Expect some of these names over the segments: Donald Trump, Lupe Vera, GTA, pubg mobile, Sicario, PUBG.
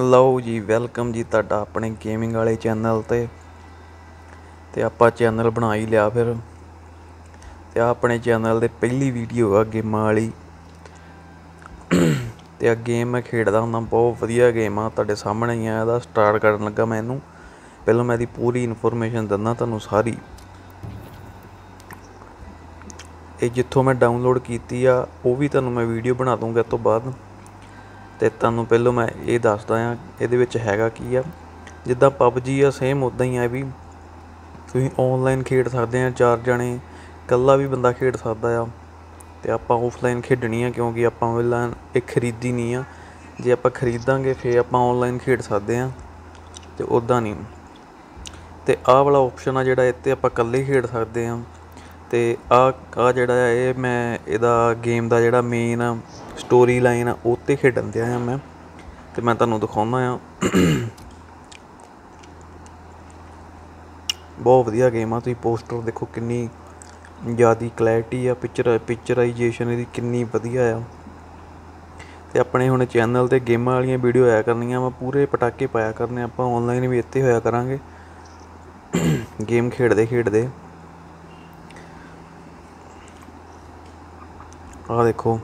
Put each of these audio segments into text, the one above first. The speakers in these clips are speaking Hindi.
ਲਓ ਜੀ ਵੈਲਕਮ ਜੀ ਤੁਹਾਡਾ ਆਪਣੇ ਗੇਮਿੰਗ ਵਾਲੇ ਚੈਨਲ ਤੇ ਆਪਾਂ ਚੈਨਲ ਬਣਾ ਹੀ ਲਿਆ ਫਿਰ ਤੇ ਆਪਣੇ ਚੈਨਲ ਦੇ ਪਹਿਲੀ ਵੀਡੀਓ ਆ ਗੇਮਾਂ ਵਾਲੀ ਤੇ ਆ ਗੇਮ ਮੈਂ ਖੇਡਦਾ ਹੁੰਦਾ ਬਹੁਤ ਵਧੀਆ ਗੇਮ ਆ ਤੁਹਾਡੇ ਸਾਹਮਣੇ ਹੀ ਆ ਇਹਦਾ ਸਟਾਰਟ ਕਰਨ ਲੱਗਾ ਮੈਂ ਇਹਨੂੰ ਪਹਿਲਾਂ ਮੈਂ ਇਹਦੀ ਪੂਰੀ ਇਨਫੋਰਮੇਸ਼ਨ ਦਿੰਦਾ ਤੁਹਾਨੂੰ ਸਾਰੀ ਇਹ ਜਿੱਥੋਂ ਮੈਂ ਡਾਊਨਲੋਡ ਕੀਤੀ ਆ ਉਹ ਵੀ ਤੁਹਾਨੂੰ ਮੈਂ ਵੀਡੀਓ ਬਣਾ ਦੂੰਗਾ ਇਸ ਤੋਂ ਬਾਅਦ तो तुहानूं पहलों मैं ये दसदा हाँ ये हैगा की आ जिद्दां पबजी आ सेम उदा ही है भी तुसीं ऑनलाइन खेड सकदे आ चार जने कल्ला भी बंदा खेड सकदा आ ते आपां ऑफलाइन खेडनी है क्योंकि आपां ऑनलाइन एक खरीदी नहीं आ जे आपां खरीदांगे फिर आपां ऑनलाइन खेड सकदे आ ते उदा नहीं ते आ वाला ऑप्शन आ जिहड़ा इत्ते आपां कल्ले खेड सकदे आ ते आ जिहड़ा है मैं इहदा गेम दा जिहड़ा मेन आ स्टोरी लाइन उत्ते खेडन दिया है मैं तो मैं तुहानूं दिखाउणा आ बहुत वधिया गेम आ तुसीं पोस्टर देखो कितनी ज़्यादा क्लैरिटी आ पिक्चराइजेशन इहदी कितनी वधिया आ ते अपने हुण चैनल ते गेमां वालियां वीडियो आया करनियां मैं पूरे पटाके पाया करने आपां ऑनलाइन भी इत्थे होया करांगे गेम खेडदे खेडदे आ देखो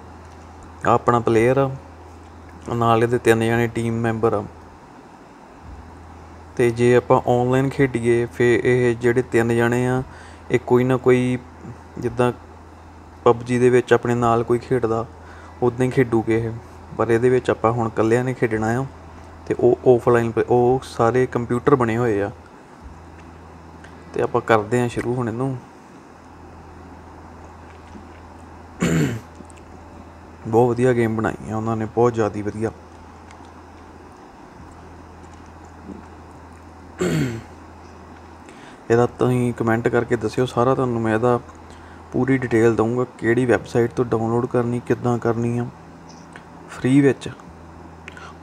आ अपना प्लेयर नाले दे तीन जने टीम मैंबर आ ते जे आपां ऑनलाइन खेडीए फिर ये जेडे तीन जने आ एक कोई ना कोई जिद्दां पबजी दे विच अपने नाल कोई खेडदा उदां ही खेडूगे ये पर इहदे विच आपां हुण कल्लिआं ने खेडना आ ते ओह ऑफलाइन ओह सारे कंप्यूटर बने होए आ ते आपां करदे आ शुरू हुण इहनूं बहुत वधिया गेम बनाई है उन्होंने बहुत ज़्यादा वधिया इहदा तुसीं कमेंट करके दस्सिओ सारा तुहानूं मैं इहदा पूरी डिटेल दूंगा किहड़ी वैबसाइट तो डाउनलोड करनी किद्दां करनी है फ्री विच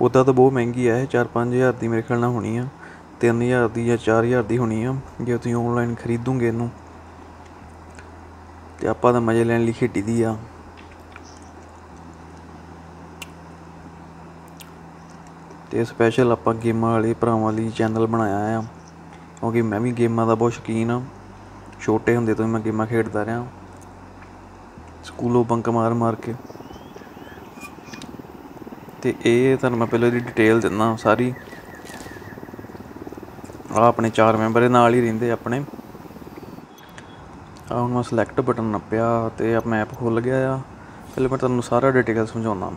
उदा तो बहुत महंगी है 4-5 हज़ार की मेरे ख्याल नाल होनी है 3 हज़ार की या 4 हज़ार की होनी है जे तुसीं ऑनलाइन खरीदोगे इहनूं ते आपां तां मजे लैण लई खेडी दी आ तो स्पैशल आपां गेमां वाले भरावां लई चैनल बनाया है क्योंकि मैं भी गेमां दा बहुत शौकीन हाँ छोटे हुंदे तो मैं गेमां खेडदा रहा स्कूलों बंक मार मार के ते इह तुहानूं मैं पहले डिटेल दिंदा सारी आ अपने 4 मैंबर नाल ही रहिंदे अपने आ हुण मैं सिलेक्ट बटन नप्पिआ ते मैप खुल गया आ पहले मैं तुहानूं सारा डिटेल समझाउंदा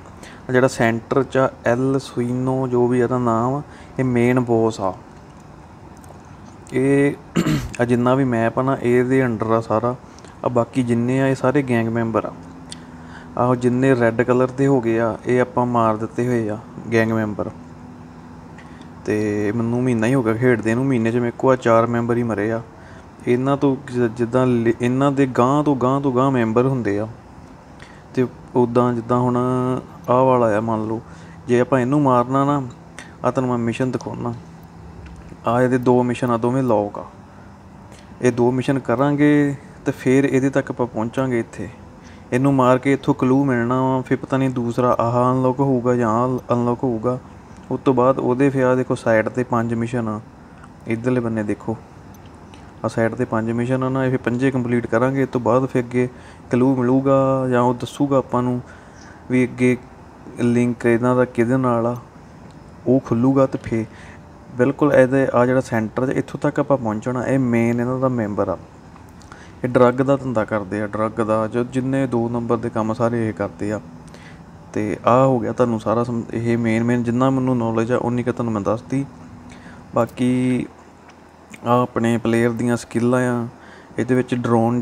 जिहड़ा सेंटर चा एल सुइनो जो भी इहदा नाम ये मेन बॉस आ ये जिन्ना भी मैप आ ना ये अंडर आ सारा आ बाकी जिन्ने आ सारे गैंग मैंबर आहो जिन्ने रेड कलर के हो गए आ ये आपां मार दित्ते होए आ गैंग मैंबर ते मैनूं महीना ही हो गया खेडदे नूं महीने च मेरे को 4 मैंबर ही मरे आ इन्हां तो जिद्दां इन्हां दे गांह तो गांह मैंबर हुंदे आ ते उदां जिद्दां हुण आ वाला आ मान लो जे आपां इहनूं मारना ना आ तुहानूं मैं मिशन दिखाउणा आ इहदे 2 मिशन आ दोवें लॉक आ ये 2 मिशन करांगे तो फिर इहदे तक आपां पहुंचांगे इत्थे इहनूं मार के इत्थों क्लू मिलना वा फिर पता नहीं दूसरा आह अनलॉक होऊगा जां अनलॉक होऊगा उस तो बाद ओहदे फिर आ देखो साइड ते 5 मिशन आ इधरले बन्ने देखो आ साइड ते 5 मिशन आ ना ये 5 कंप्लीट करांगे इस तो बाद फिर अगे क्लू मिलूगा जां ओह दस्सूगा आपां नूं भी अगे लिंक इन्हां दा किहदे नाल आ ओह खुल्लूगा तो फिर बिल्कुल इहदे आ जिहड़ा सेंटर इत्थों तक आपां पहुंचना ये मेन इन्हां दा मैंबर आ ये ड्रग दा धंधा करदे आ ड्रग दा जो जिन्ने 2 नंबर दे कम्म सारे ये करदे आ ते आ हो गया तुहानूं सारा ये मेन जिन्ना मैनूं नॉलेज आ उन्नी क तुहानूं मैं दसदी बाकी आ अपने प्लेयर दीयां स्किल्लां आ इहदे विच ड्रोन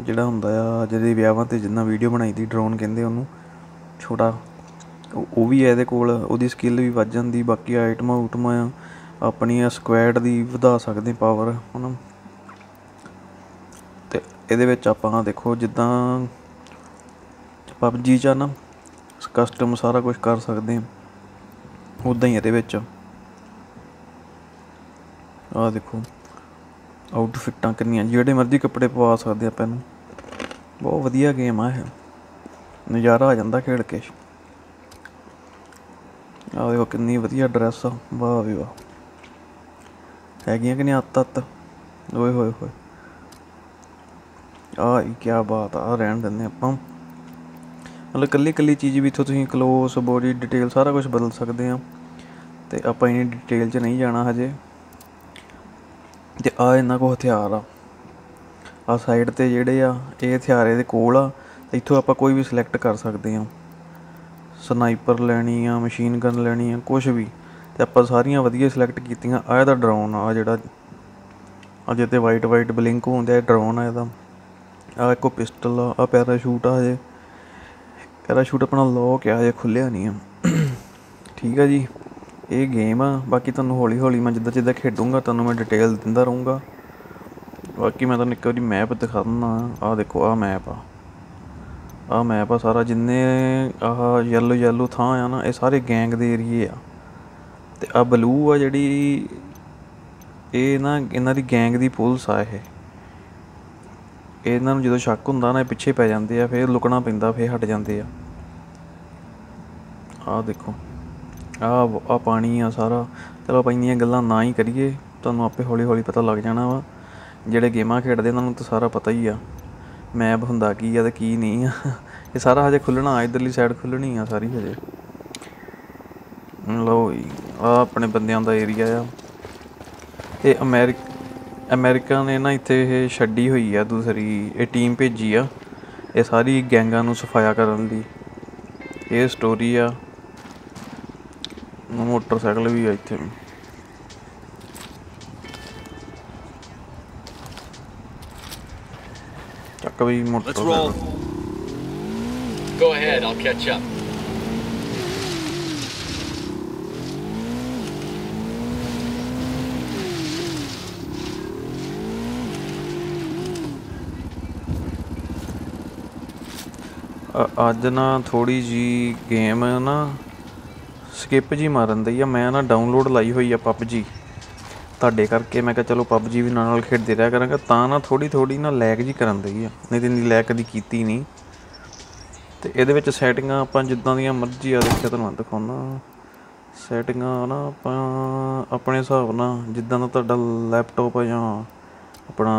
ਜਿਹੜਾ ਹੁੰਦਾ ਆ ਜਿਹੜੇ ਵਿਆਹਾਂ ਤੇ ਜਿੰਨਾ ਵੀਡੀਓ ਬਣਾਈ ਦੀ ਡਰੋਨ ਕਹਿੰਦੇ ਉਹਨੂੰ ਛੋਟਾ ਉਹ ਵੀ ਇਹਦੇ ਕੋਲ ਉਹਦੀ ਸਕਿੱਲ ਵੀ ਵੱਧ ਜਾਂਦੀ ਬਾਕੀ ਆਈਟਮਾਂ ਊਟਮਾਂ ਆ ਆਪਣੀਆਂ ਸਕੁਐਡ ਦੀ ਵਧਾ ਸਕਦੇ ਪਾਵਰ ਹਨਾ ਤੇ ਇਹਦੇ ਵਿੱਚ ਆਪਾਂ ਦੇਖੋ ਜਿੱਦਾਂ PUBG ਚ ਨਾ ਕਸਟਮ ਸਾਰਾ ਕੁਝ ਕਰ ਸਕਦੇ ਉਦਾਂ ਹੀ ਇਹਦੇ ਵਿੱਚ ਆ ਦੇਖੋ आउटफिटा किनियाँ जोड़े मर्जी कपड़े पवा सकते आप इनू बहुत वधिया गेम आ नज़ारा आ जाता खेड के आ देखो कितनी वधिया ड्रैस आ, वाह भी वाह है कि नहीं आत तत ओए होए होए आ क्या बात आ। रहन देने आप मतलब कली कली चीज़ भी इतों तुम कलोस बॉडी डिटेल सारा कुछ बदल सकते हैं तो आप इन डिटेल च नहीं जाना हजे। तो आ इन्ना को हथियार आ साइड तो जोड़े आ हथियार ये कोल आ इतों आप कोई भी सिलेक्ट कर सकते हैं स्नाइपर लैनी आ मशीन गन लैनी आ कुछ भी तो आप सारिया वधिया सिलेक्ट कीतियां। आ ड्रोन आ जिहड़ा अजे तो वाइट वाइट बलिंक होंदा है ड्रोन आ इहदा। आ एक पिस्टल आ पैराशूट आ हजे पैराशूट अपना लॉक आ हजे खुलिया नहीं है। ठीक है जी ये गेम आ बाकी तुहानूं हौली हौली मैं जिदा जिदा खेडूँगा तुहानूं मैं डिटेल दिंदा रहूँगा। बाकी मैं तुहानूं एक वारी मैप दिखा दिंदा। आ देखो आ मैप आ सारा जिन्ने आह येलो येलो थां आ ना ये सारे गैंग दे एरिए आ ते आ बलू आ जिहड़ी ये ना इन्हां दी गैंग दी पुलिस आ ये इन्हां नूं जदों शक हुंदा ना पिछे पै जांदे आ फिर लुकना पैंदा फिर हट जांदे आ। आ देखो आ पानी आ सारा। चलो आप इन्नियां गल्लां ना ही करिए तुहानूं आपे हौली हौली पता लग जाना वा। जिहड़े गेमां खेडदे इन्हां नूं तां सारा पता ही आ मैप हुंदा की आ ते की नहीं आ। ये सारा हजे खुलना इधरली साइड खुलनी आ सारी हजे। लो आ अपने बंदियां दा एरिया आ ते अमेरिका ने ना इत्थे ये छड्डी हुई आ दूसरी ये टीम भेजी आ ये सारी गैंगां नूं सफाया करन दी। ये स्टोरी आ मोटरसाइकिल भी आ इत्थे। Let's roll. Go ahead, I'll catch up. आज ना थोड़ी जी गेम है ना स्किप जी मारन दी है। मैं ना डाउनलोड लाई हुई है PUBG ਤੁਹਾਡੇ ਕਰਕੇ मैं कहा चलो PUBG भी ਨਾਲ ਖੇਡਦੇ ਰਿਹਾ ਕਰਾਂਗਾ ਤਾਂ ਨਾ ਥੋੜੀ ਨਾ ਲੈਗ ਜੀ ਕਰਨ ਦਈ ਆ ਨਹੀਂ ਤੇ ਨਹੀਂ ਲੈਗ ਕਦੀ ਕੀਤੀ ਨਹੀਂ। ਤੇ ਇਹਦੇ ਵਿੱਚ ਸੈਟਿੰਗਾਂ ਆਪਾਂ ਜਿੱਦਾਂ ਦੀਆਂ ਮਰਜ਼ੀ ਆ ਦੇਖਿਆ ਤੁਹਾਨੂੰ ਦਿਖਾਉਣਾ ਸੈਟਿੰਗਾਂ ਨਾ ਆਪਾਂ ਆਪਣੇ ਹਿਸਾਬ ਨਾਲ ਜਿੱਦਾਂ ਦਾ ਤੁਹਾਡਾ ਲੈਪਟਾਪ ਆ ਜਾਂ ਆਪਣਾ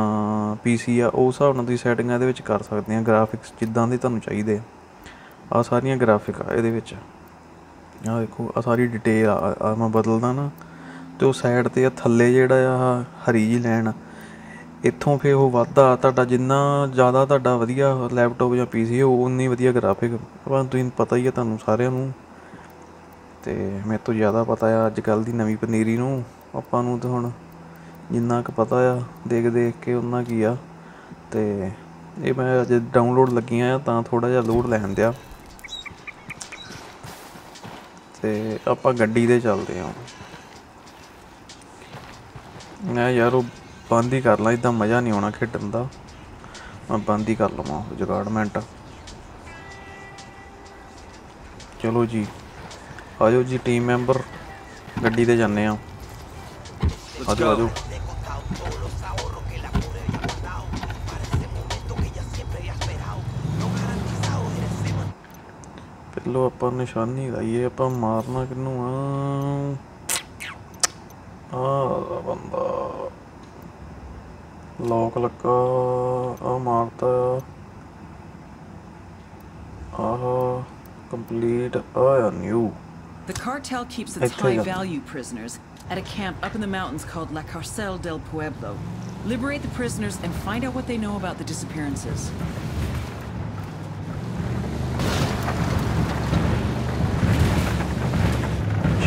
PC ਆ ਉਸ ਹਿਸਾਬ ਨਾਲ ਤੁਸੀਂ ਸੈਟਿੰਗਾਂ ਇਹਦੇ ਵਿੱਚ ਕਰ ਸਕਦੇ ਆ। ਗ੍ਰਾਫਿਕਸ ਜਿੱਦਾਂ ਦੇ ਤੁਹਾਨੂੰ ਚਾਹੀਦੇ ਆ ਸਾਰੀਆਂ ਗ੍ਰਾਫਿਕ ਆ ਇਹਦੇ ਵਿੱਚ। ਆ ਦੇਖੋ ਆ ਸਾਰੀ ਡਿਟੇਲ ਆ ਮੈਂ ਬਦਲਦਾ ਨਾ तो साइड तो थले जोड़ा हरी जी लैन इतों फिर वो वाधा जिन्ना ज़्यादा वधिया लैपटॉप या PC हो उन्नी वधिया ग्राफिक तुम पता ही है तू सारे तो मेरे तो ज़्यादा पता है अजकल की नवी पनीरी नूं आपां नूं तो हुण जिन्ना क पता आ देख के उन्ना की आ। ते ये मैं अजे डाउनलोड लगियां तां थोड़ा जिहा लोड लैन दिया ते आपां गड्डी ते चलदे आं। मैं यार वो बंद ही कर ला इदा मज़ा नहीं आना खेडन का मैं बंद ही कर लवा जुगाड़मेंट। चलो जी आ जाओ जी टीम मैंबर गड्डी ते जाने आ जाओ आ जाओ। पहलो आप निशानी लाइए आप मारना किनू आ बंदा लॉक लगा आ मारता आह कंप्लीट आया new. The cartel keeps its high-value prisoners at a camp up in the mountains called La Cárcel del Pueblo. Liberate the prisoners and find out what they know about the disappearances.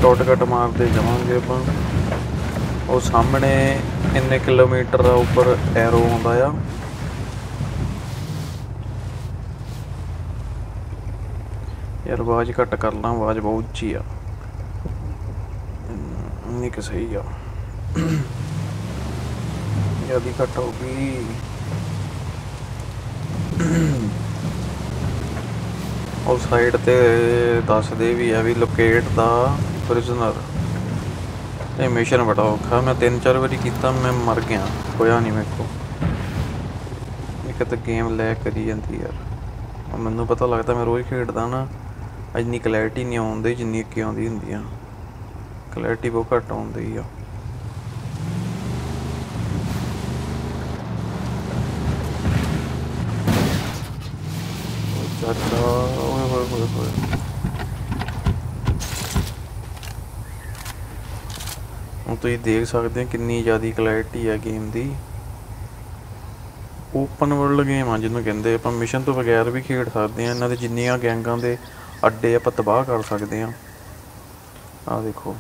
Shortcut मारते जावांगे अपन और सामने इन्ने किलोमीटर उपर एरो आंदा आ यार आवाज घट कर ला आवाज बहुत उच्ची आ नहीं कि सही आ ज्यादा घट होगी। और साइड ते दस दे भी है भी लोकेट दा प्रिजनर ये मिशन बड़ा औखा मैं 3-4 बारी किया मैं मर गया होया नहीं मेरे को। एक तो गेम लैग करी जाती यार मैं पता लगता मैं रोज़ खेडदा ना इन्नी क्लैरिटी नहीं आती जिन्नी अगे आती होंगी, क्लैरिटी बहुत घट आती है। हम तो देख सकते हैं कितनी ज़्यादा क्लैरिटी है गेम की। ओपन वर्ल्ड गेम आ जिन्होंने कहते हैं, आप मिशन तो बगैर भी खेल सकते हैं। इन्होंने जिन्निया गैंगा के अड्डे आप तबाह कर सकते हैं। आ देखो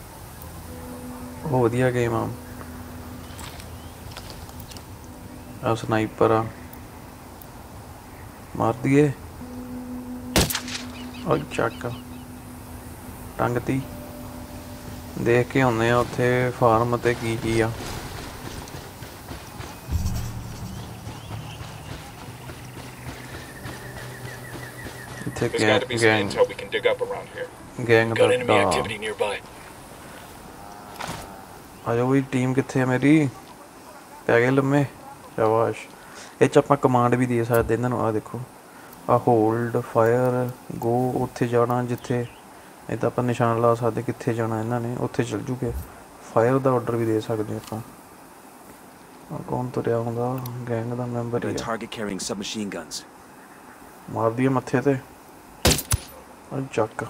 वो वधिया गेम आ, स्नाइपर आ मार दिए और चक टंगती। देख के आने उत्थे फार्म ते की आ। There's got to be some intel we can dig up around here. Got enemy activity nearby. आजा वही टीम किथे है मेरी? पैगे लम्मे शाबाश। ये च आपां कमांड भी दे सकदे इन्हां नूं। आ देखो आ होल्ड फायर गो, उत्थे जाना जिथे इदा आपां निशान ला सकदे किथे जाना इन्हां ने, उत्थे चल जूगे। फायर दा आर्डर भी दे सकदे आपां। कौन तो रिया हुंदा गैंग दा मेंबर ही है। टारगेट कैरिंग सबमशीन गन्स मार दिए मत्थे ते। चक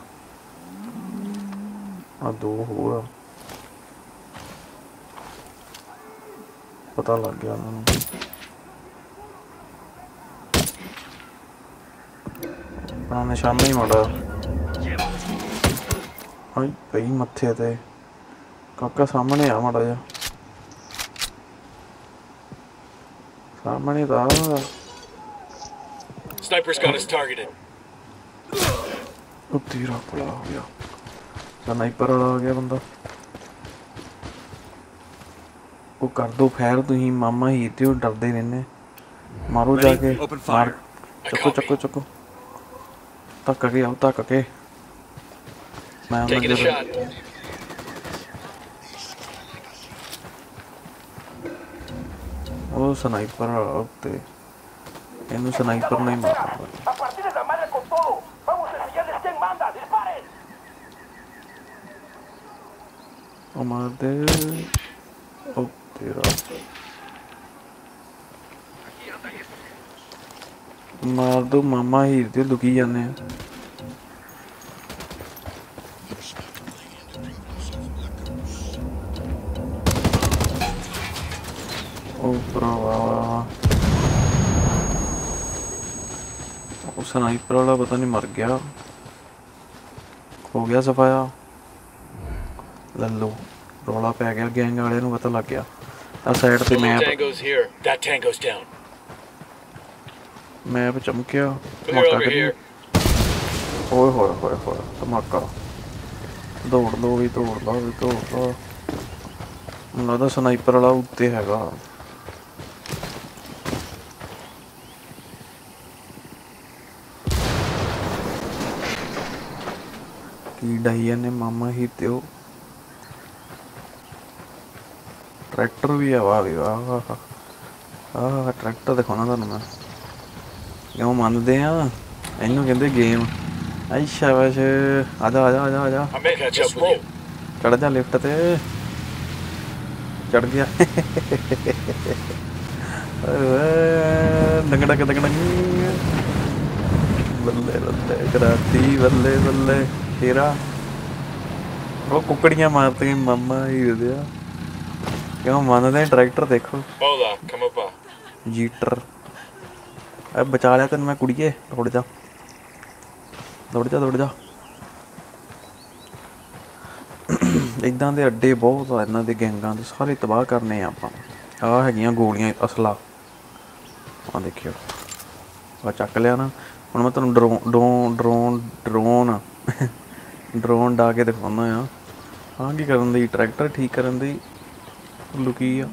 आ दो होर पता लग गया उन्होंने। अपना निशाना ही माड़ा आई पई मत्थे ते। काका सामने आ माड़ा जा, सामने दा स्नाइपर्स गॉट अस टारगेटेड। ਉਹ ਤੀਰਾ ਪੜਾ ਹੋ ਗਿਆ ਸਨਾਈਪਰ ਵਾਲਾ ਹੋ ਗਿਆ ਬੰਦਾ। ਉਹ ਕਰ ਦੋ ਫਾਇਰ, ਤੁਸੀਂ ਮਾਮਾ ਹੀ ਤੇ ਉਹ ਡਰਦੇ ਰਹਿੰਦੇ। ਮਾਰੋ ਜਾ ਕੇ, ਮਾਰ ਚੱਕੋ ਚੱਕੋ ਚੱਕੋ, ਧੱਕ ਕੇ ਆਓ ਧੱਕ ਕੇ। ਮੈਂ ਉਹਨਾਂ ਦੇ ਉਹ ਸਨਾਈਪਰ ਵਾਲਾ ਉੱਤੇ, ਇਹਨੂੰ ਸਨਾਈਪਰ ਨਹੀਂ ਮਾਰਦਾ। मारते मार दो मामा हीर ते दुखी जाने। स्नाइपर वाला पता नहीं मर गया, हो गया सफाया। लल्लो रोला पै गया, गैंग वाले नूं पता लग गया। आ साइड ते मैप चमकिया, धमाका करिए। ओए होए होए होए धमाका। दौड़ दो भी दौड़दा भी दौड़दा। मुझे लगता स्नाइपर वाला उत्ते हैगा। की डाइया ने मामा ही ते ट्रैक्टर भी है। वाह भी वाह आह ट्रैक्टर दिखाना तुहानू मैं। क्यों मानते हैं इनू कहते गेम। अच्छा बस आजा आजा आजा आजा चढ़ जा लिफ्ट ते। चढ़ गया डंग डंग डंग डंग। बल्ले बल्ले कराती बल्ले बल्ले हीरा। वो कुकड़ियाँ मारते मामा हीरे दिया। क्यों मानते हैं ट्रैक्टर देखो जीटर। अब बचा लिया तेन मैं कुड़िए, दौड़ जा दौड़ जा दौड़ जा। इदा के अड्डे बहुत आ इन्होंने गैंगा के, सारे तबाह करने आप। है गोलियां असला आ देखियो आ चक लिया ना। हम मैं तुम drone drone drone drone drone डा के दिखाना है। हाँ की करन दी ट्रैक्टर ठीक करन दी लुकी है।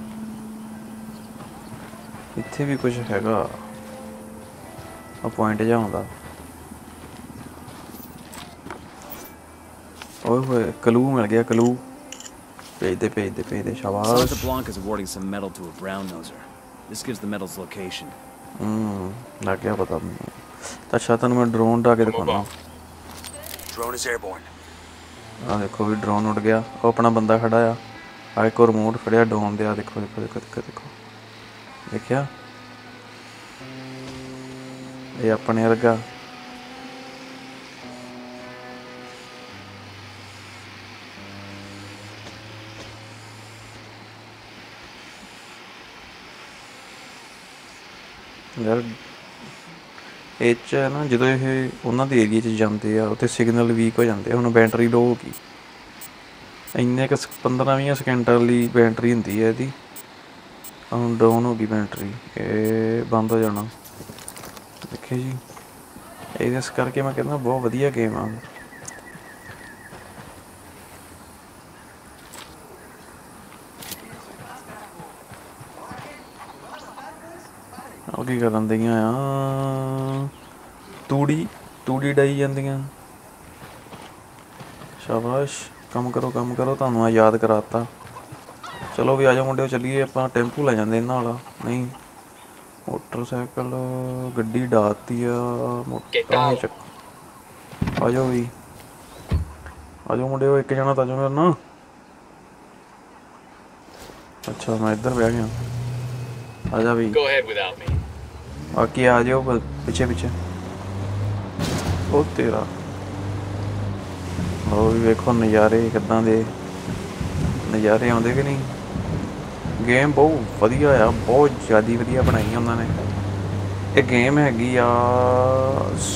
इत्थे भी कुछ हैगा पॉइंट जाऊंदा। ओए होए कलू मिल गया, कलू भेज दे शाबाश। लग गया पता। अच्छा तुहानू मैं ड्रोन ढा के दिखाना। drone is airborne. आ देखो भी ड्रोन उड़ गया। वो अपना बंदा खड़ा है। आ एक और रिमोट फड़िया ड्रोन दे। आ देखो देखो देखो देखो देखो देखिया ये अपने वर्गा। यार ना जो ये उन्होंने एरिए जाते आ तो सिग्नल वीक हो जाते। हम बैटरी लो होगी इन्ने क 15-20 सैकेंड वाली बैटरी होंगी है यदि। हम डाउन होगी बैटरी ये बंद हो जाना। देखिए जी इस करके मैं कहना बहुत वधिया गेम आ। करन दी तूड़ी तूड़ी डाई जांदियां। शाबाश कम करो तुहानू याद कराता। चलो भी आ जाओ मुंडे चलिए अपना टेंपू ले जाते इन्हां वाला। नहीं मोटरसाइकिल गड्डी डाती है मोटर। आ जाओ भी आ जाओ मुंडे। एक जना तो आ जाओ मेरे ना। अच्छा मैं इधर बैठ गया। आ जा भी बाकी आ जाओ पीछे पीछे। ओ तेरा लो भी वेखो नज़ारे किदां दे नज़ारे आउंदे कि नहीं। गेम बहुत वधिया आ बहुत ज़्यादा वधिया बनाई उन्होंने। ये गेम हैगी आ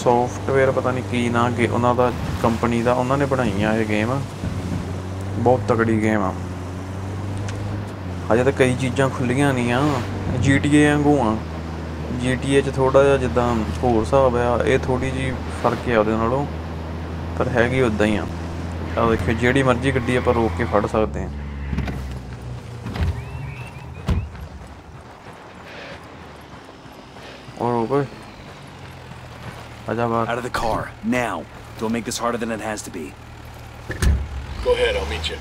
सॉफ्टवेयर पता नहीं की ना कि उन्होंने कंपनी का उन्होंने बनाई आ। ये गेम बहुत तगड़ी गेम आ। अजे तो कई चीज़ा खुलिया नहीं आ GTA वांगू आ। GTA च थोड़ा जहा जिदा होर हिसाब है ये थोड़ी जी फर्क है उहदे नालों पर हैगी उदा ही आ। देखियो जिहड़ी मर्जी गड्डी आपां रोक के फड़ सकते हैं। और ओए आजा बाहर। Out of the car now. Don't make this harder than it has to be. Go ahead, I'll meet you.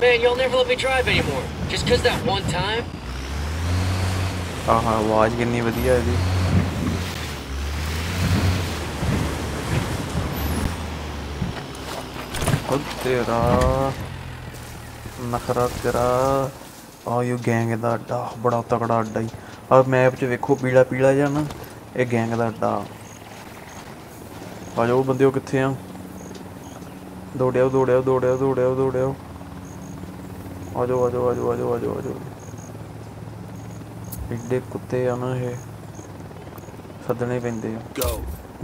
Man, you'll never let me drive anymore. Just 'cause that one time. आहा आवाज कितनी बढ़िया है जी। खुद तेरा नखरा तेरा। आ यू गैंग का अड्डा बड़ा तगड़ा अड्डा ही। और मैप च वेखो पीला पीला जा ना ये गैंग का अड्डा। आ जाओ बंदे कित्थे आ। दौड़िया दौड़िया दौड़िया दौड़िया दौड़िया। आ जाओ आ जाओ आ जाओ आ जाओ आ जाओ आ जाओ। एडे कुत्ते आ ना ये सदने पैंदे आ।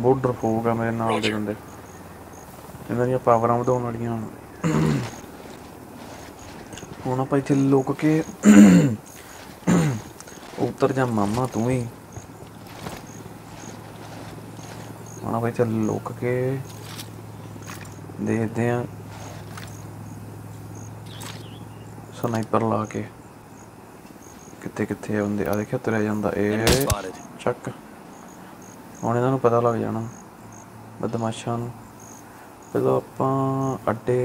बहुत डरपोक आ मेरे नाल दे बंदे। इन्हां दी पावरां वधाउण वालियां। हुण आपां इत्थे लुक के उतर जा मामा तू ही। हुण आपां इत्थे लुक के देखदे आ स्नाइपर ला के कितने कितने होंगे। आ देखिया तुरै जांदा ए चक। हुण इन्हां नूं पता लग जाना बदमाशां नूं। चलो आपां अड्डे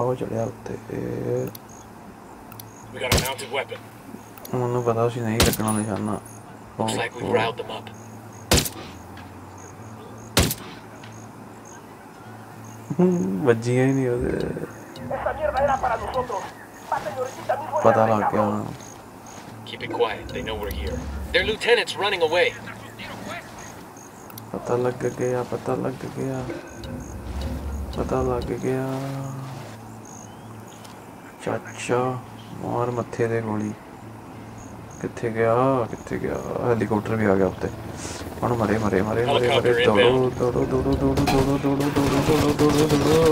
आओ चढ़िया उत्ते। मैनूं पता सी नहीं लगना निशाना। वज्जियां ही नहीं उहदे पता लग गया। Keep it quiet. They know we're here. Their lieutenant's running away. पता लग गया पता लग गया पता लग गया। चाचा मार मत्थे दे गोली। किथे गया किथे गया। हेलीकॉप्टर भी आ गया उत्ते। हुण मरे मरे मरे मरे मरे। दौड़ो दौड़ो दौड़ो दौड़ो दौड़ो दौड़ो दौड़ो दौड़ो दौड़ो।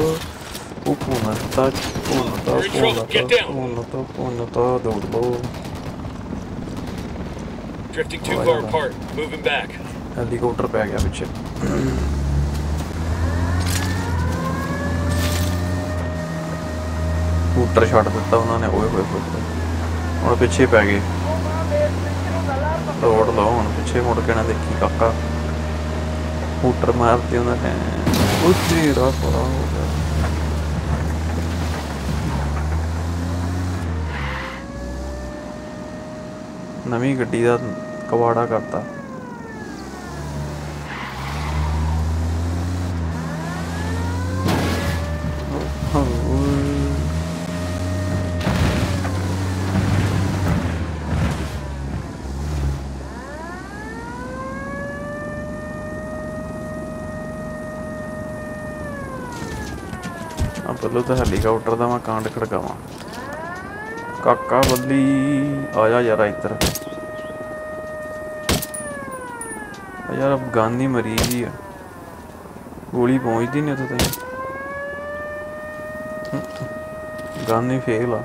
ओ पुनता पुनता पुनता पुनता पुनता दौड़ो। Drifting too far apart. Moving back. Helicopter पे आ गया पीछे। स्कूटर छाड़ दिता उन्होंने। ओए होए होए और पीछे पै गए। रोड लो हम पीछे मुड़ के ना देखी काका। स्कूटर मारती उन्होंने। उसी रात हो गया। नवी गड्डी का कवाड़ा करता। बदलो तो हेलीकॉप्टर का मैं कांड खड़काव। काका बदली आया यार इधर यार। अब गांधी मरी गई है, गोली पहुंचती नहीं तो तक। गांधी फेल आ।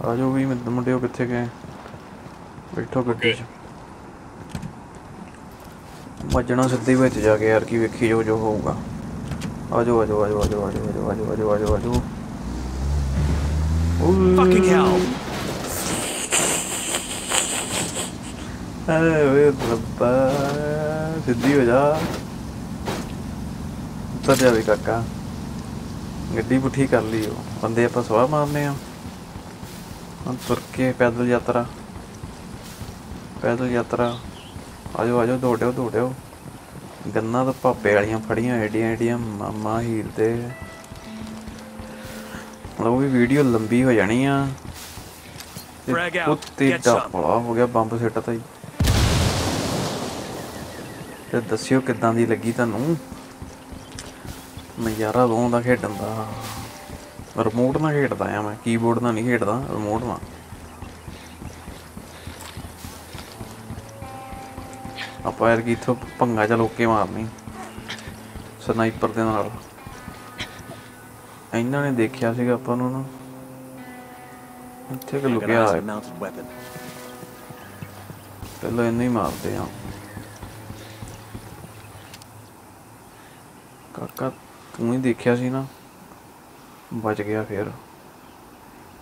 आ जाओ भी मुंडे कितने गए। बैठो गड्डी मजना सीधे बच जाके यार की वेखी जो जो होगा। आ जाओ आ जाओ आ जाओ आ जाओ आ जाओ आ जाओ आ जाओ आ जाओ आ जाओ। अरे रब्बा सीधी हो जा, उतर जा भी काका। गड्डी पुठी कर ली हो बंदे आप सवाह मारने हम तुर के पैदल यात्रा पैदल यात्रा। आ जाओ दौड़ो दौड़ो। गन्ना तो भापे वाली फड़िया एडिया एडिया मामा हील दे। मतलब भी वीडियो लंबी हो जानी है। बड़ा हो गया बंब सेट ताई ते दस्सियो किदां दी लगी तैनू नज़ारा लोन का खेडन का। रिमोट ना खेडदा आ मैं, कीबोर्ड ना नहीं खेडदा, रिमोट ना। आप यार कि इतों पंगा चल ओके मारनी स्नाइपर दे नाल। इन्हों ने देखा सीगा आपां नूं ना इत्थे लुकिया। पहले इन्हें ही मारते हैं काका। तू ही देखा सी ना, बच गया। फिर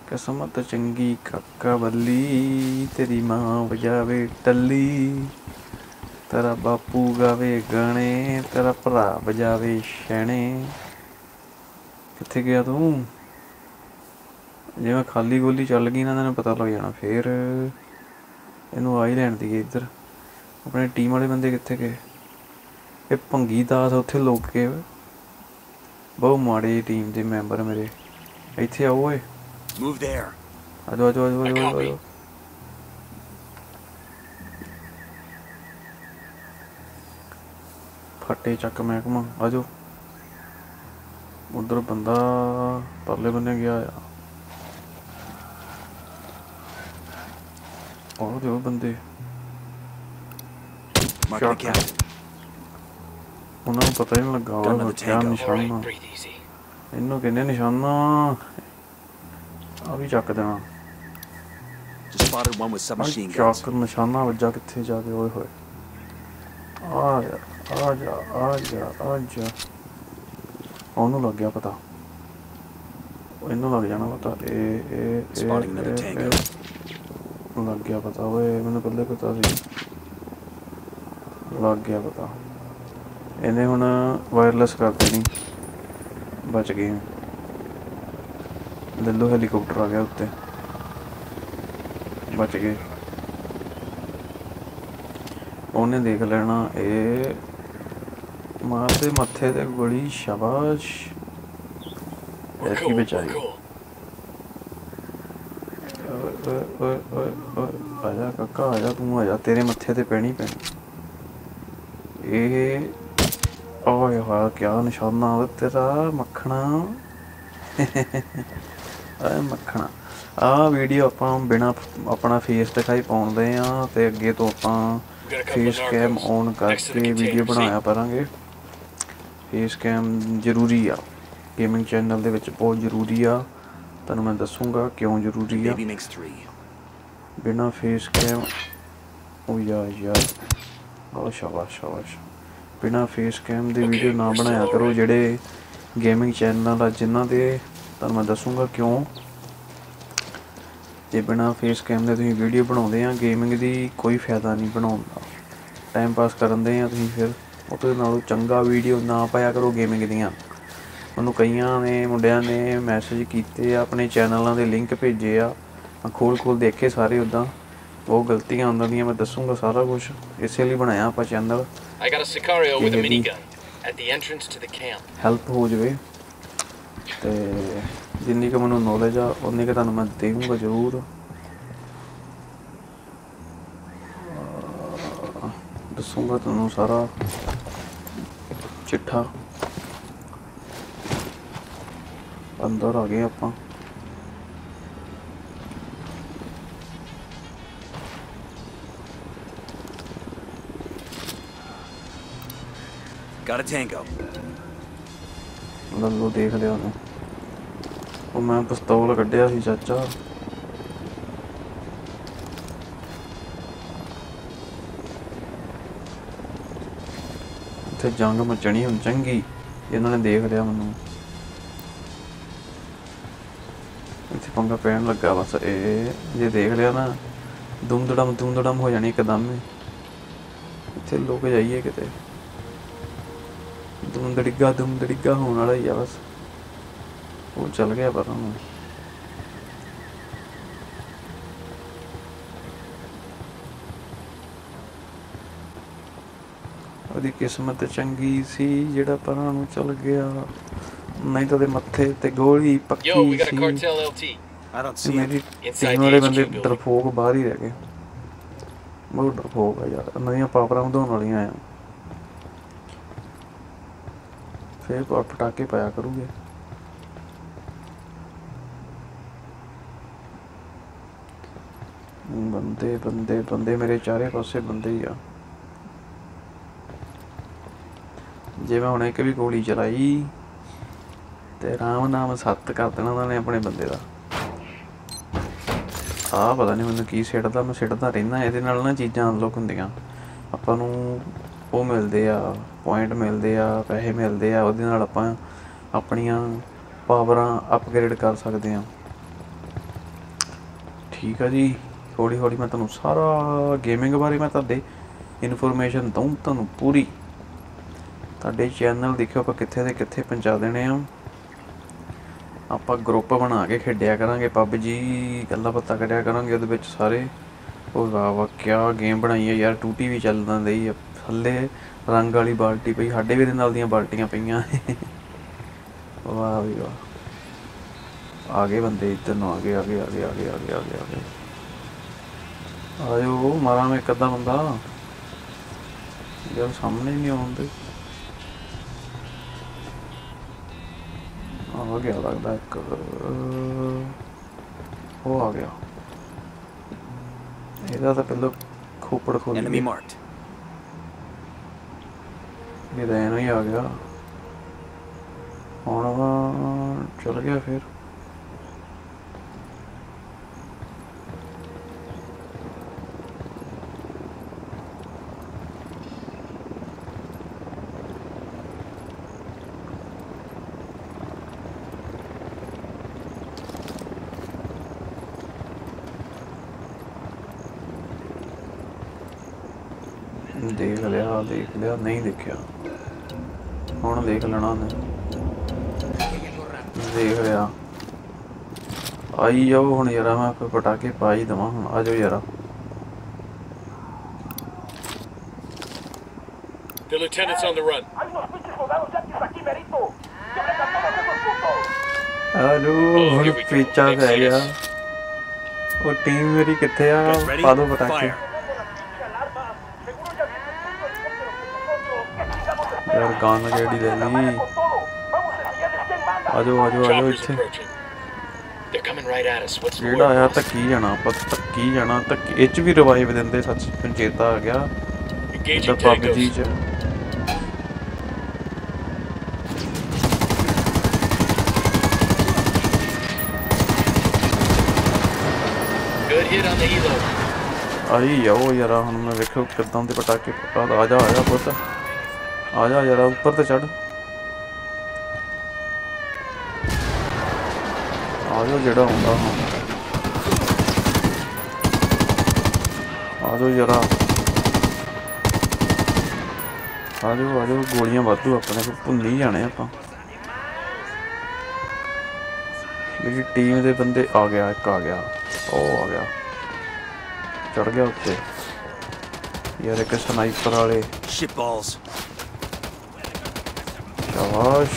किस्मत चंगी काका बल्ली, तेरी मां बजावे टल्ली, तेरा बापू गावे गाने, तेरा भरा बजावे छैने। किथे गया तू? जिवें खाली गोली चल गई ना तैनूं पता लग जाना। फिर इहनूं आई लैण दी। इधर अपने टीम वाले बंदे किथे गए? ये भंगी दास उत्थे लोक के बहुत माड़े टीम के मैंबर मेरे। इत्थे आओ ओए, आ जाओ आ जाओ आ जाओ आ जाओ। फटे चक महकमा आ जाओ। उधर बंदा परले बने गया। और जो बंदे उन्होंने पता ही नहीं लगा क्या निशाना। इन्हों कहने निशाना अभी चक देना। चक निशाना बजा कितने जाके होए होए। आ जा आ जा आ जा आ जा। उन्होंने लग गया पता, इन्हों लग जाना पता। लग गया पता ओए, मैंने पहले पता सी। लग गया पता। इन्हें हम वायरलैस कर देनी। बच गए लल्लू। हेलीकॉप्टर आ गया उत्ते, बच गए। उन्हें देख लेना। ये मार दे मत्थे ते गोली। शाबाश ऐसी बचाई। आजा काका आजा, तू आजा, तेरे मत्थे ते पैनी पैनी। ये ओए वाह क्या निशाना तेरा मक्खना। मक्खना आ वीडियो आप बिना अपना फेस दिखाई पाते हाँ। तो अगे तो आप फेस कैम ऑन करके वीडियो बनाया करांगे। फेस कैम जरूरी आ गेमिंग चैनल दे विच, बहुत जरूरी आ। तुहानूं मैं दसूँगा क्यों जरूरी आ। बिना फेस कैम ओ यार यार बहुत शाबाश शाबाश। बिना फेस कैम दे वीडियो ना बनाया करो जेडे गेमिंग चैनल आ जिन्हां दे। तुहानूं मैं दसूँगा क्यों। जे बिना फेस कैम दे तुसीं वीडियो बनाउंदे आ गेमिंग दी कोई फायदा नहीं। बनाउण दा टाइम पास करन दे आ तुसीं। फिर उहदे नालों चंगा वीडियो ना पाया करो गेमिंग दियां। मैनूं कईआं ने मुंडियां ने मैसेज कीते आ, अपने चैनलां दे लिंक भेजे आ। मैं खोल खोल देखे सारे। उदां वो गलतियां होंदियां, मैं दसूँगा सारा कुछ। इस लिए बनाया आपां channel. I got a Sicario with a minigun. at the entrance to the camp. help ਹੋ ਜਵੇ ਤੇ ਜਿੰਨੀ ਕ ਮੈਨੂੰ ਨੌਲੇਜ ਆ ਉਨੀ ਕ ਤੁਹਾਨੂੰ ਮੈਂ ਦੇਵਾਂਗਾ ਜ਼ਰੂਰ ਦੱਸੂਗਾ ਤੁਹਾਨੂੰ ਸਾਰਾ चिट्ठा अंदर आ गए आप लल्लू देख लिया ने वो मैं पिस्तौल कढ़िया सी चाचा इत्थे जंग मचनी हुण चंगी इन्होंने देख लिया मैं इत्थे पंगा पैन लगा बस ए जे देख लिया ना दुम दुड़म हो जानी एकदम इत्थे लोग जाइए किते दुम दड़िगा होने वाला ही है बस वो चल गया पर ਉਹਦੀ किस्मत चंगी सी ਜਿਹੜਾ ਪਰਾਂ ਨੂੰ चल गया नहीं तो मत्थे ते गोली पक्की सी मेरी बंदे डरपोक बाहर ही रह गए बहुत डरपोक है यार नवी पावर ਵਧਾਉਣ ਵਾਲੀਆਂ ਆ फिर पटाके पाया करूंगे बंदे बंदे बंदे मेरे चारे पासे बंदे ही आ जे मैं हुण एक भी गोली चलाई ते राम नाम सत्त कर देना उन्होंने अपने बंदे दा आ पता नहीं मैनूं की सिटदा मैं सिटदा रहिंदा इहदे नाल ना चीज़ां अनलॉक हुंदियां आपां नूं ਉਹ ਮਿਲਦੇ ਆ ਪੁਆਇੰਟ ਮਿਲਦੇ ਆ ਪੈਸੇ ਮਿਲਦੇ ਆ ਉਹਦੇ ਨਾਲ ਆਪਾਂ ਆਪਣੀਆਂ ਪਾਵਰਾਂ ਅਪਗ੍ਰੇਡ ਕਰ ਸਕਦੇ ਆ ਠੀਕ ਆ ਜੀ ਹੌਲੀ ਹੌਲੀ ਮੈਂ ਤੁਹਾਨੂੰ ਸਾਰਾ ਗੇਮਿੰਗ ਬਾਰੇ ਮੈਂ ਤੁਹਾਡੇ ਇਨਫੋਰਮੇਸ਼ਨ ਦਊਂ ਤੁਹਾਨੂੰ ਪੂਰੀ ਤੁਹਾਡੇ ਚੈਨਲ ਦੇਖਿਓ ਆਪਾਂ ਕਿੱਥੇ ਦੇ ਕਿੱਥੇ ਪਹੁੰਚਾ ਦੇਣੇ ਆ ਆਪਾਂ ਗਰੁੱਪ ਬਣਾ ਕੇ ਖੇਡਿਆ ਕਰਾਂਗੇ PUBG ਗੱਲਾਂ ਬਾਤਾਂ ਕਰਿਆ ਕਰਾਂਗੇ ਉਹਦੇ ਵਿੱਚ ਸਾਰੇ ਉਹ ਵਾਹ ਵਾਹ ਕਿਆ ਗੇਮ ਬਣਾਈ ਹੈ ਯਾਰ ਟੂਟੀ ਵੀ ਚੱਲਦਾ ਦਈ ਆ थले रंग वाली बाल्टी पई साढ़े भी बाल्टियां पईयां वाह भी वाह आ गए बंदे इधर न आ गए आ गए आ गए आ गए आ गए आ गए आ गए आ जाओ मारा में एक अद्धा बंदा यार सामने नहीं आते आ गया लगता एक वो आ गया इहदा तां पहलो खोपड़ खोल ये दैन ही आ गया हम चल गया फिर देख लिया नहीं देखा ਹੁਣ ਦੇਖ ਲੈਣਾ ਉਹਨੇ ਦੇਖ ਲਿਆ ਆਈ ਜਾਓ ਹੁਣ ਯਾਰ ਮੈਂ ਕੋਈ ਪਟਾਕੇ ਪਾ ਹੀ ਦਵਾਂ ਹੁਣ ਆ ਜਾਓ ਯਾਰ The lieutenant's on the run. ਆਲੋ ਹੁਣ ਪਿੱਛਾ ਪੈ ਗਿਆ ਉਹ ਟੀਮ ਮੇਰੀ ਕਿੱਥੇ ਆ ਪਾ ਦੋ ਪਟਾਕੇ यार गान गेड़ी ले ली आ जाओ इत्थे जेड़ा आया धक्की जाना आप धक्की जाना धक्की एच भी रिवाइव देंदे सच में चेता आ गया PUBG च आई जाओ यार हम मैं देखो किदां दे पटाके आ जा पुत्त आ जा यार ऊपर तो चढ़ आ जाओ जरा होंदा आ जाओ जरा आ जाओ गोलियां वाधू अपने को भुन्नी जाने आपां मेरी टीम के बंदे आ गया एक आ गया ओ आ गया चढ़ गया उत्ते यार एक स्नाइपर वाले शाबाश।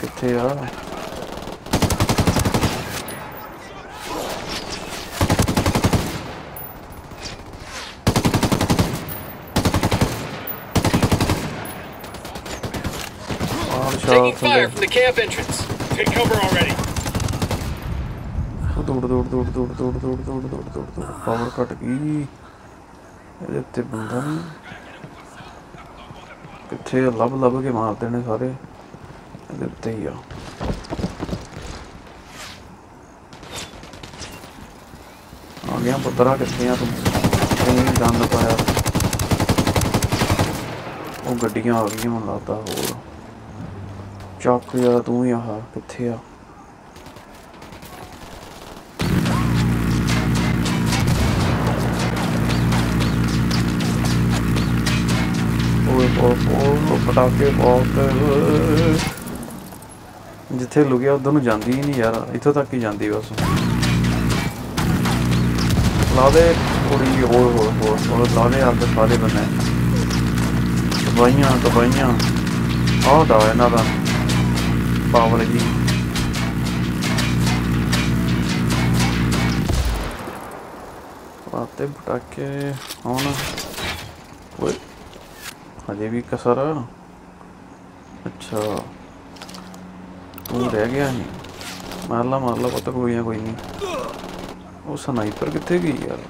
किथे यार taking fire from the camp entrance. Take cover already. दूर पावर कट गई। ये ते बंदा किथे लभ के मार देने सारे। ये ते ही आ गया पुत्रा। किथे आ तुम? नहीं जान पाया। वो गड्डियां आ गई मन लगता। होर चौक यार तू ही आ किथे आ? पटाके बहुत जिथे लुकिया उधर जाती ही नहीं यार। इतों तक ही जाती बस। ला दे थोड़ी होर ला दे आगे सारे बने। दवाइयां आता इन्हों का पावर जी। लाते पटाके हूँ। हजे भी कसर। अच्छा तू रह गया ही। मार ला पता गोलियां कोई नहीं। वो स्नाइपर कितने गई यार?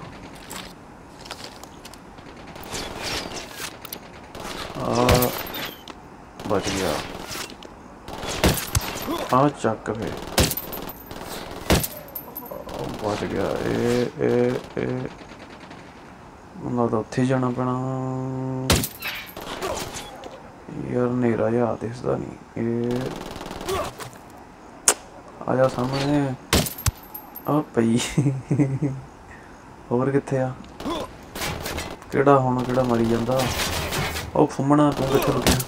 बच गया। आ चक फिर बच गया। मतलब उत्थे जाना पैना यार। नेरा या दिसदा नहीं। ये आया सामने आ पई। होर किथे आ? केड़ा हुण केड़ा मरी जांदा। ओ फुम्मणा तू किथे रुकिया?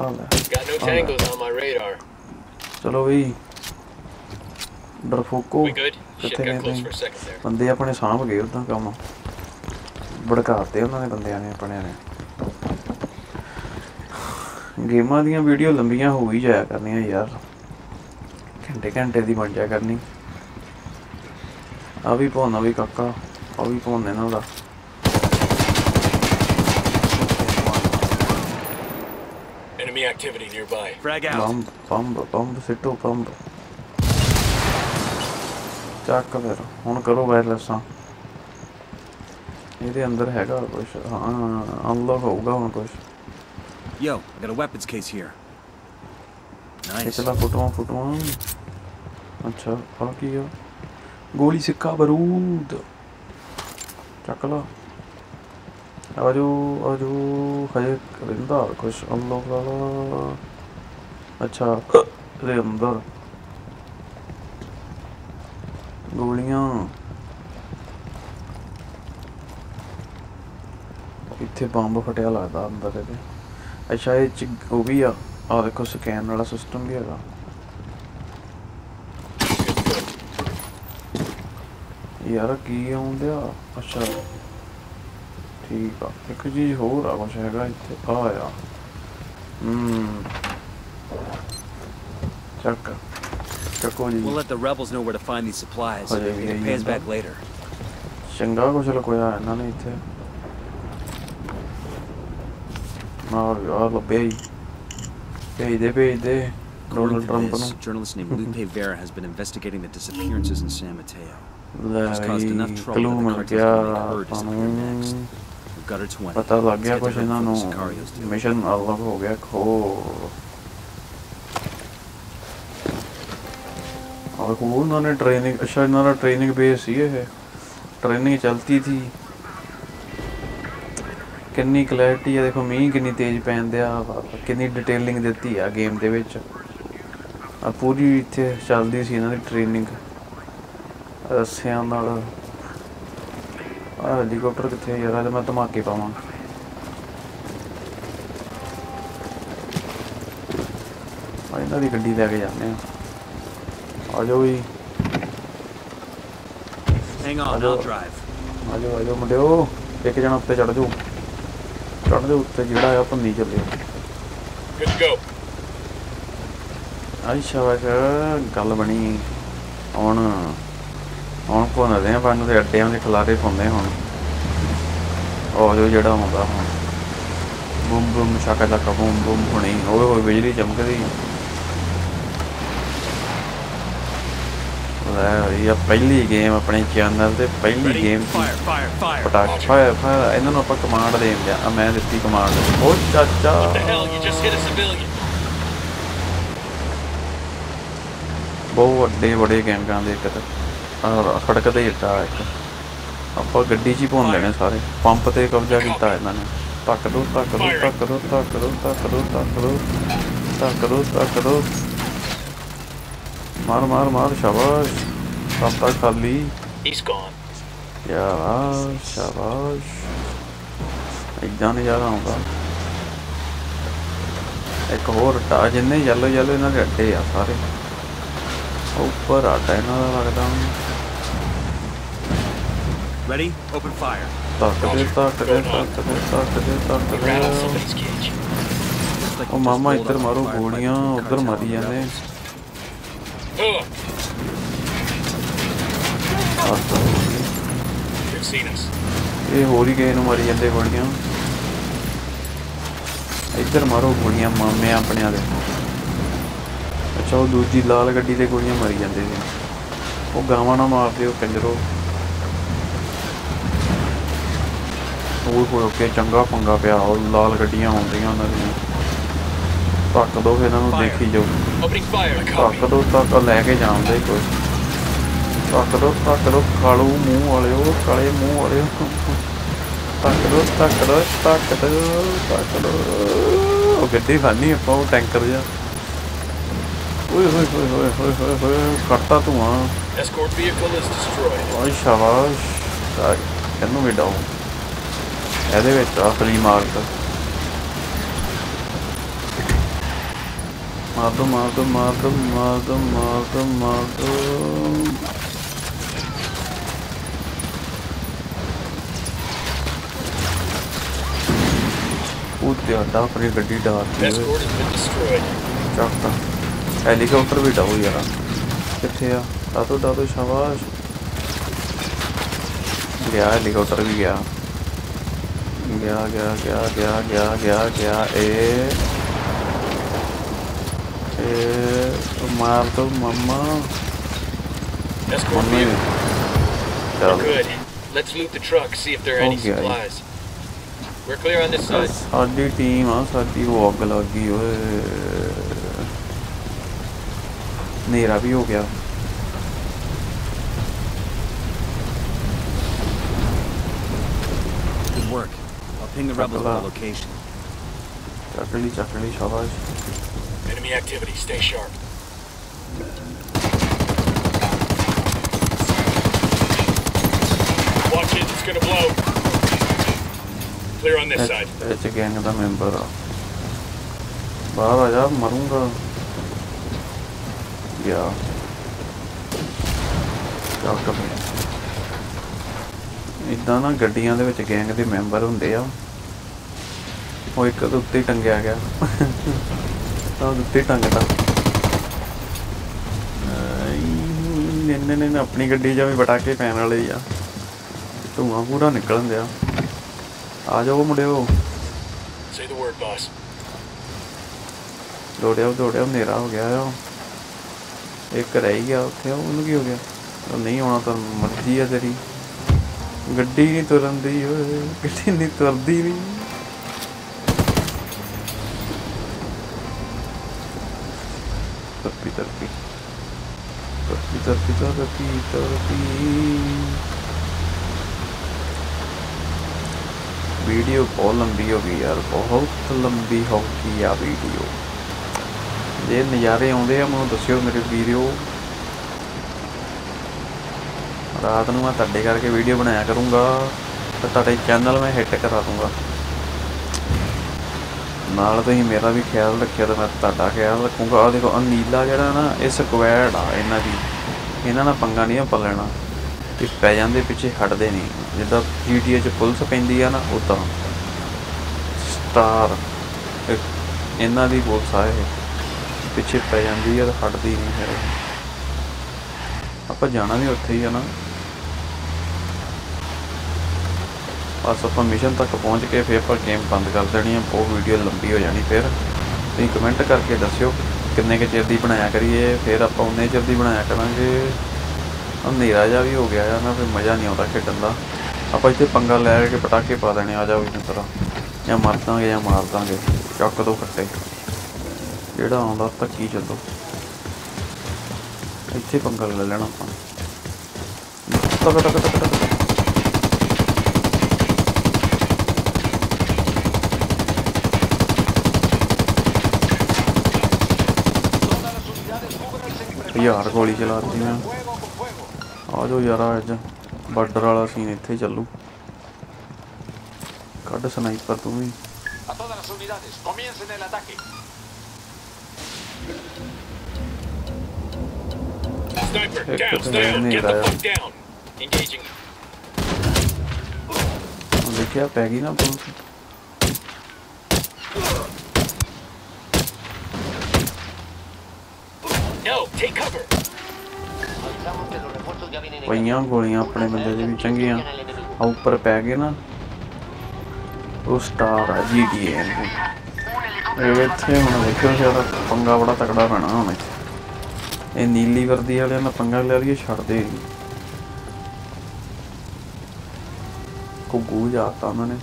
आ ले चलो भाई। डरफोको किथे गए? बंदे अपने सामने गए उदां काम भड़काते उन्होंने बंदियां ने अपने ने। गेमां दियां वीडियो लंबियां हो ही जाया करनियां यार। घंटे दी बन जाया करनी। आ भी भौना भी काका। आ भी भौन इन्हां दा enemy activity nearby. बम सिटो बम चक। फिर हुण करो वायरलैसा। ਇਹਦੇ ਅੰਦਰ ਹੈਗਾ ਕੁਝ। ਹਾਂ ਅਨਲੌਕ ਹੋਊਗਾ ਹੁਣ ਕੁਝ। Yo got a weapons case here. Nice. ਇਹ ਤਾਂ ਫੋਟੋਆਂ। ਅੱਛਾ ਆ ਕੀ ਆ? ਗੋਲੀ ਸਿੱਕਾ ਬਰੂਦ ਚੱਕ ਲਾ। ਆਜੋ ਹਜੇ ਰਹਿੰਦਾ ਕੁਝ। ਅਨਲੌਕ ਵਾਲਾ। ਅੱਛਾ ਇਹਦੇ ਅੰਦਰ ਗੋਲੀਆਂ। इतने बंब फटिया लगता अंदर ये। अच्छा ये वो भी आ देखो स्कैन वाला सिस्टम भी है। यार की आंदा। अच्छा ठीक है। एक चीज़ होर आ कुछ है इतने आया। चक चको जी। चंगा कुछ लुकया इन्होंने इतने। Donald Trump, journalist named Lupe Vera has been investigating the disappearances in San Mateo. She's caused enough trouble that the cartel is coming next. We've got her 20. पता लग गया कुछ ना। नो मिशन अलग हो गया। खो और वो ना ने ट्रेनिंग। अच्छा ना ना ट्रेनिंग बेस ये है। ट्रेनिंग चलती थी। कितनी क्लैरिटी है देखो। मीह कितनी तेज पैन दिया। कितनी डिटेलिंग देती है गेम दे विच। पूरी इतने चलती सी इन्होंने ट्रेनिंग। रस्सियां नाल। हेलीकॉप्टर कितने यार? मैं धमाके पावां। इन्हां दी गड्डी लैके जाने आ जाओ जी। आ जाओ मुंडिओ। एक जना उत्ते चढ़ जाओ। ਟਰੱਕ ਦੇ ਉੱਤੇ ਜਿਹੜਾ ਆ ਪੰਦੀ ਚੱਲਿਆ ਗੁੱਡ ਗੋ ਅੱਛਾ ਵਾਹ ਗੱਲ ਬਣੀ ਹੁਣ ਹੁਣ ਭੁੰਨਦੇ ਆ ਬੰਨ ਦੇ ਅੱਡਿਆਂ ਦੇ ਖਲਾਰੇ ਪਾਉਂਦੇ ਹੁਣ ਉਹ ਜੋ ਜਿਹੜਾ ਹੁੰਦਾ ਹੁਣ ਬੂਮ ਬੂਮ ਸ਼ਾਕਾ ਦਾ ਕਬੂਮ ਬੂਮ ਹੋਣੀ ਹੋਵੇ ਹੋਵੇ ਬਿਜਲੀ ਚਮਕਦੀ ये पहली गेम अपने चैनल से पहली गेम पटाखा फायर फायर इन्होंने आप कमांड दे मैं दी कमांड ओ चाचा बहुत बड़े बड़े गैंगा के एक सड़क से इटा एक आप गड्डी च भुन लेने सारे पंप से कब्जा किया इन्होंने धक्क दो धक्क दो धक्क दो धक्क दो धक्क दो धक्क दो धक्क दो धक्क दो मार मार मार शाबाश शाबाश शाबाश खाली एक होर जिन्हें येलो येलो इन्होंने अड्डे आ सारे उपर आटा इन्होंने लगता मामा इधर मारो गोलियां उधर मारी जाने हो रही गए मारी जाते गोलियां इधर मारो गोलियां मामे अपने आले अच्छा वो दूजी लाल गड्डी से गोलियां मारी जाते थे वो गावां ना मार दे कंजरो हो चंगा पंगा पिया और लाल गड्डियां आउंदियां धक्क दो फिर इन्हों देखी जाओ धक्क दो लैके जान दे कोई धक्क दो खालू मूँह वाले हो काले मूँह वाले हो धक्क दो गड्डी खानी आप टैंकर जा कट्टा धुआं शाबाश कहू भी डाओ ये असली मार्ग मार दो अपनी गड्डी डालता हेलीकॉप्टर भी डाओ यार कितने डातो शाबाश गया हेलीकॉप्टर भी गया गया गया गया गया गया गया गया ए मार दो मम्मा साडी टीम आ साडी वो अग लग गई नेरा भी हो गया चकली चकली शाबाश enemy activity stay sharp watch it it's going to blow clear on this side it's again the member bahar aa ja marunga yeah doctor idda na gaddiyan de vich gang de member hunde a oh ik de utte tangya gaya ने अपनी गड्डी भी पटाके पैन वाले ही धुआं पूरा निकलन दिया आ जाओ मुड़े दौड़िया नेरा हो गया एक रह गया उन्होंने की हो गया तो नहीं आना तो मर्जी है तेरी गड्डी नहीं तुरन दी गड्डी नहीं तुरदी नहीं वीडियो बहुत लंबी होगी यार बहुत लंबी होगी यार वीडियो ये नज़ारे आते हैं मैं दस्यो मेरे वीडियो रात को मैं तड़े करके वीडियो बनाया करूँगा तो तड़े चैनल मैं हिट करा दूँगा नाल तुसीं मेरा भी ख्याल रखियो तो मैं तुहाडा ख्याल रखूँगा और देखो नीला जिहड़ा ना ये स्क्वैड आ इन्हां नाल पंगा नहीं पलना कि पै जांदे पिछे हटदे नहीं जिद्दां GTA च पुलिस पैंदी आ ना उदां तार इन्हों की पुलिस आए पिछे पै जाती है तो हटती नहीं है। आप जाना भी उत्थे ही है ना, बस आप मिशन तक पहुँच के फिर आप गेम बंद कर देनी है। बहुत वीडियो लंबी हो जानी, फिर तुम कमेंट करके दस्यो किन्ने के चिर की बनाया करिए, फिर आप उन्ने चिर की बनाया करा। अंधेरा जहा भी हो गया है ना, फिर मज़ा नहीं आता खेडन का। आप इतने पंगा लै के पटाके पा देने, आ जाओ इस तरह या मर देंगे या मार देंगे। चक दो कट्टे जोड़ा आँदा धक्की चलो, इतने पंगा ले लेना टक टक टक टक। यार गोली चलाती मैं, आ जाओ यार अज बॉर्डर वाला सीन इत्थे चलू। कट स्नाइपर तू भी देखिया पै गई ना। पईयां गोलियां अपने बंदे भी चंगियां उपर पै गए ना। वो स्टार है GTA इतने हम देखो, शायद पंगा बड़ा तगड़ा पैना हूँ। ये नीली वर्दी वाले ना पंगा ले लिए छड़ते ही को गू जाता उन्होंने।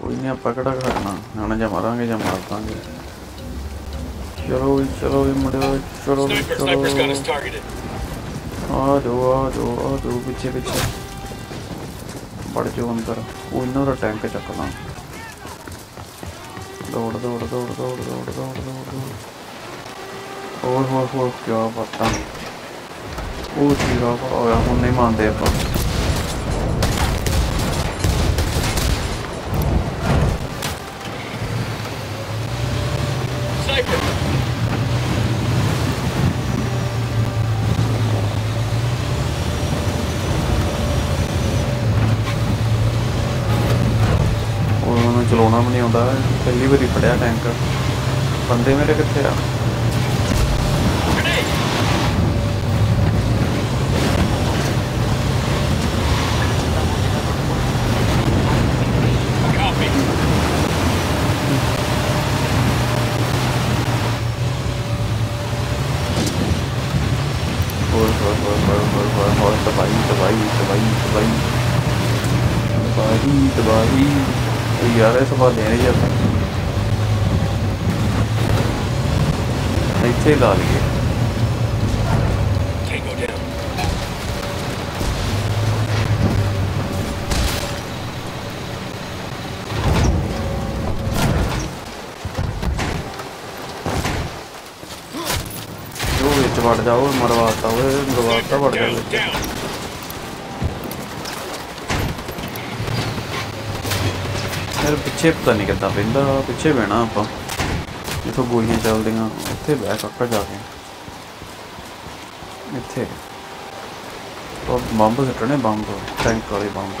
कोई नहीं आप कड़ा खड़ना हमें, जब मारांगे जब मार देंगे। चलो चलो मुड़ो चलो चलो, आ जाओ पीछे पीछे बढ़ जाओ अंदर। वो इन्हों का टैंक चकना, दौड़ दौड़ दौड़ दौड़ दौड़ दौड़ दौड़ दौड़। और क्या पता वो चीज होया हम नहीं मानते। आप चलाना भी नहीं आता, पहली बार फड़िया टैंक। बंदे मेरे कितने आ, तबाही तबाही तबाही तबाही तबाही तबाही। यार सवाल दे रही है अपने इतने ला लिए। बढ़ जाओ मरवाता हुए मरवाता बढ़ जाओ। यार पिछे पता नहीं कितना पेंदा, पिछे बहना आप जितों गोलियां चल दें उत्थे बह सकता जाके। इतने तो बंब सट्टने, बंब टैंक वाले बंब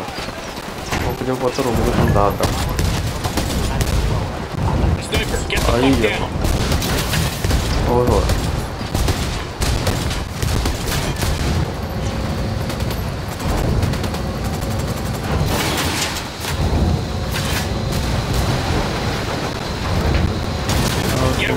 रुक जाओ पत्थर रुक जाओ दार का आई जाओ। और चलो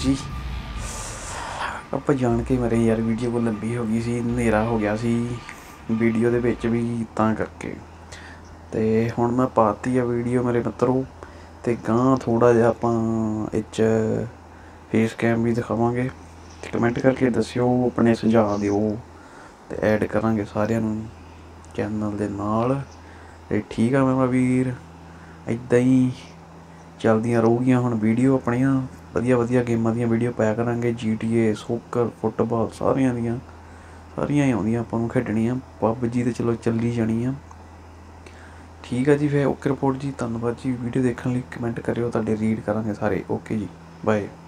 जी आप जान के मेरे यार वीडियो को लंबी हो गई सी, हनेरा हो गया सी वीडियो दे विच भी तां करके। तो हुण मैं पाती है वीडियो मेरे मित्रों, तो गां थोड़ा जिहा आपां इच फेस कैम भी दिखावांगे। कमेंट करके दस्यो अपने सुझाव दिओ, तो ऐड करांगे सारियां नूं चैनल दे नाल। ठीक है मेरा वीर, इदां ही चलदियां रहूगियां हुण वीडियो अपनियां वधिया वधिया गेमां दीयां वीडियो पाया करांगे। GTA सोकर फुटबॉल सारियां ही आउंदियां आपां नूं खेडणीआं। PUBG तो चलो चली जाणी आ, ठीक है जी, फिर ओके रिपोर्ट जी, धन्यवाद जी। वीडियो देखने लिए कमेंट करो, तुहाडे रीड करांगे सारे। ओके जी, बाय।